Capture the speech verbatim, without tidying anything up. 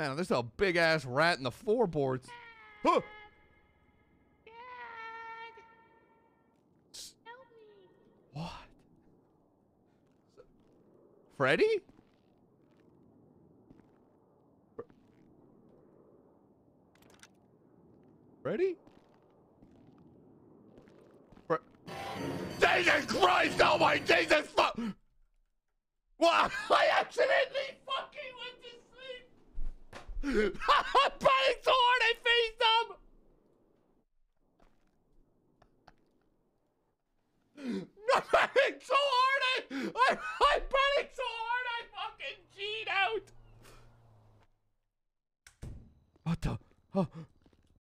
Man, there's a big ass rat in the floorboards. Huh! Dad! Help me! What? Freddy? Freddy? Fre Jesus Christ! Oh my Jesus! Fuck! What? I accidentally fucking went to sleep! I'm biting so hard I phased them! I'm biting so hard I, I I'm biting so hard I fucking G'd out! What the? Oh.